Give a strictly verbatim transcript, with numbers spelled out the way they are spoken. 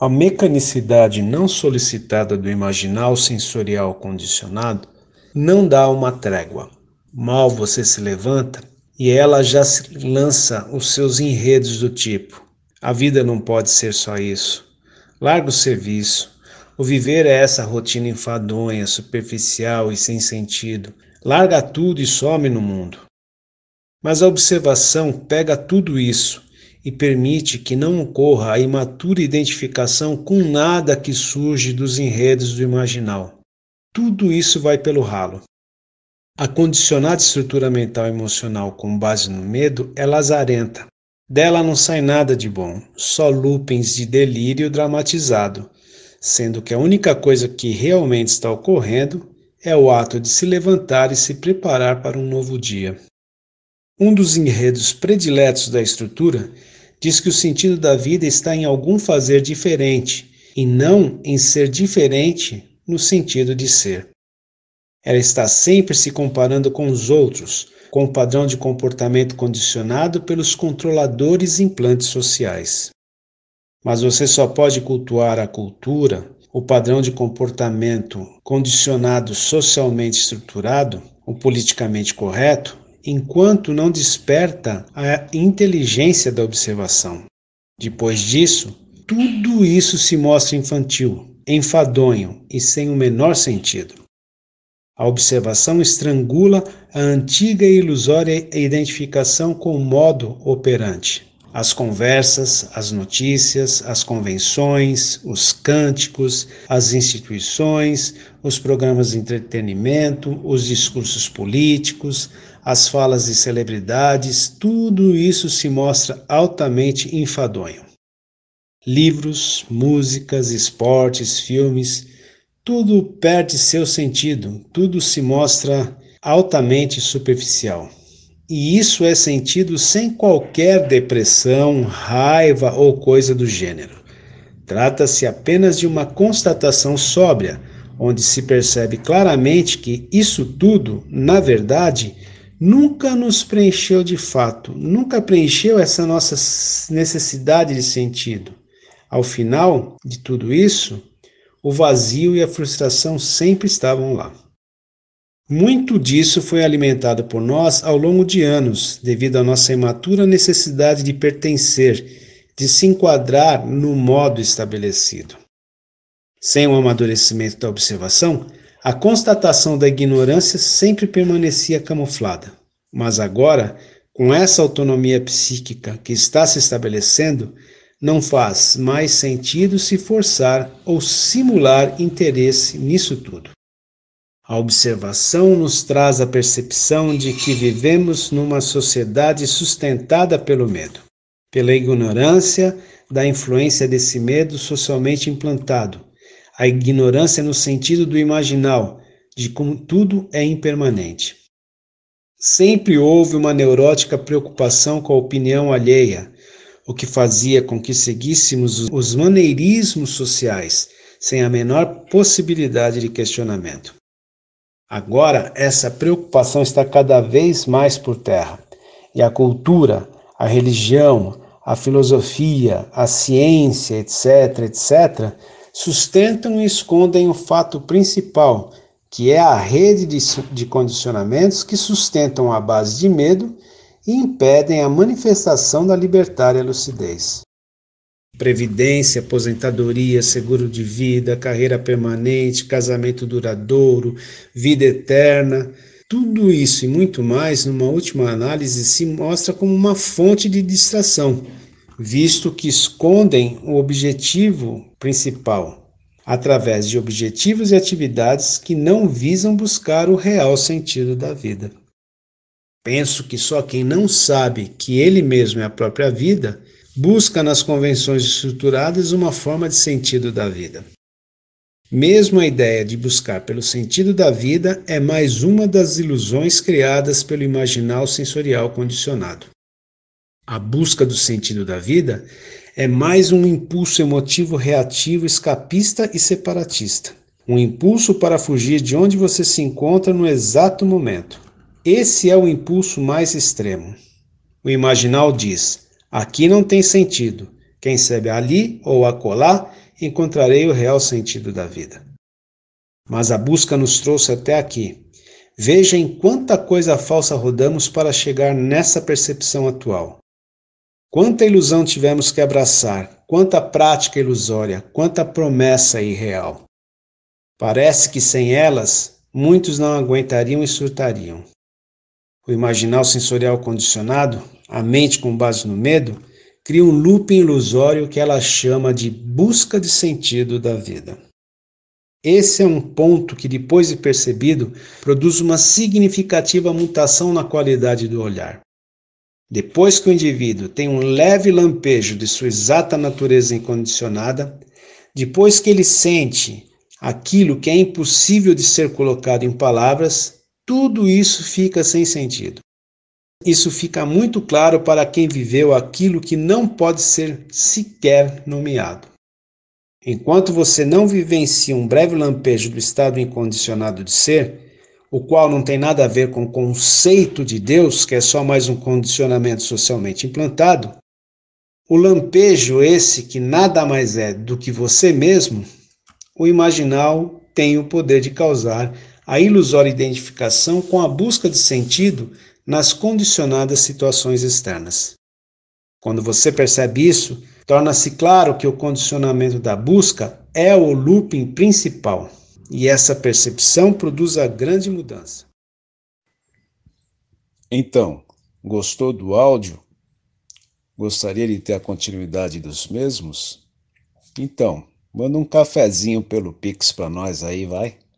A mecanicidade não solicitada do imaginal sensorial condicionado não dá uma trégua. Mal você se levanta e ela já lança os seus enredos do tipo: a vida não pode ser só isso, larga o serviço, o viver é essa rotina enfadonha, superficial e sem sentido, larga tudo e some no mundo. Mas a observação pega tudo isso e permite que não ocorra a imatura identificação com nada que surge dos enredos do imaginal. Tudo isso vai pelo ralo. A condicionada estrutura mental e emocional com base no medo é lazarenta. Dela não sai nada de bom, só loopings de delírio dramatizado, sendo que a única coisa que realmente está ocorrendo é o ato de se levantar e se preparar para um novo dia. Um dos enredos prediletos da estrutura diz que o sentido da vida está em algum fazer diferente, e não em ser diferente no sentido de ser. Ela está sempre se comparando com os outros, com o padrão de comportamento condicionado pelos controladores implantes sociais. Mas você só pode cultuar a cultura, o padrão de comportamento condicionado socialmente estruturado, o politicamente correto, enquanto não desperta a inteligência da observação. Depois disso, tudo isso se mostra infantil, enfadonho e sem o menor sentido. A observação estrangula a antiga e ilusória identificação com o modo operante. As conversas, as notícias, as convenções, os cânticos, as instituições, os programas de entretenimento, os discursos políticos, as falas de celebridades, tudo isso se mostra altamente enfadonho. Livros, músicas, esportes, filmes, tudo perde seu sentido, tudo se mostra altamente superficial. E isso é sentido sem qualquer depressão, raiva ou coisa do gênero. Trata-se apenas de uma constatação sóbria, onde se percebe claramente que isso tudo, na verdade, nunca nos preencheu de fato, nunca preencheu essa nossa necessidade de sentido. Ao final de tudo isso, o vazio e a frustração sempre estavam lá. Muito disso foi alimentado por nós ao longo de anos, devido à nossa imatura necessidade de pertencer, de se enquadrar no modo estabelecido. Sem o amadurecimento da observação, a constatação da ignorância sempre permanecia camuflada. Mas agora, com essa autonomia psíquica que está se estabelecendo, não faz mais sentido se forçar ou simular interesse nisso tudo. A observação nos traz a percepção de que vivemos numa sociedade sustentada pelo medo, pela ignorância da influência desse medo socialmente implantado, a ignorância no sentido do imaginal, de como tudo é impermanente. Sempre houve uma neurótica preocupação com a opinião alheia, o que fazia com que seguíssemos os maneirismos sociais, sem a menor possibilidade de questionamento. Agora, essa preocupação está cada vez mais por terra, e a cultura, a religião, a filosofia, a ciência, etc, etcétera, sustentam e escondem o fato principal, que é a rede de, de condicionamentos que sustentam a base de medo e impedem a manifestação da libertária lucidez. Previdência, aposentadoria, seguro de vida, carreira permanente, casamento duradouro, vida eterna, tudo isso e muito mais, numa última análise, se mostra como uma fonte de distração, visto que escondem o objetivo principal, através de objetivos e atividades que não visam buscar o real sentido da vida. Penso que só quem não sabe que ele mesmo é a própria vida busca nas convenções estruturadas uma forma de sentido da vida. Mesmo a ideia de buscar pelo sentido da vida é mais uma das ilusões criadas pelo imaginal sensorial condicionado. A busca do sentido da vida é mais um impulso emotivo reativo, escapista e separatista. Um impulso para fugir de onde você se encontra no exato momento. Esse é o impulso mais extremo. O imaginal diz: aqui não tem sentido, Quem sabe ali ou acolá, encontrarei o real sentido da vida. Mas a busca nos trouxe até aqui. Veja em quanta coisa falsa rodamos para chegar nessa percepção atual. Quanta ilusão tivemos que abraçar, quanta prática ilusória, quanta promessa irreal. Parece que sem elas, muitos não aguentariam e surtariam. O imaginar sensorial condicionado, a mente com base no medo, cria um looping ilusório que ela chama de busca de sentido da vida. Esse é um ponto que, depois de percebido, produz uma significativa mutação na qualidade do olhar. Depois que o indivíduo tem um leve lampejo de sua exata natureza incondicionada, depois que ele sente aquilo que é impossível de ser colocado em palavras, tudo isso fica sem sentido. Isso fica muito claro para quem viveu aquilo que não pode ser sequer nomeado. Enquanto você não vivencia um breve lampejo do estado incondicionado de ser, o qual não tem nada a ver com o conceito de Deus, que é só mais um condicionamento socialmente implantado, o lampejo esse que nada mais é do que você mesmo, o imaginal tem o poder de causar a ilusória identificação com a busca de sentido nas condicionadas situações externas. Quando você percebe isso, torna-se claro que o condicionamento da busca é o looping principal, e essa percepção produz a grande mudança. Então, gostou do áudio? Gostaria de ter a continuidade dos mesmos? Então, manda um cafezinho pelo Pix para nós aí, vai.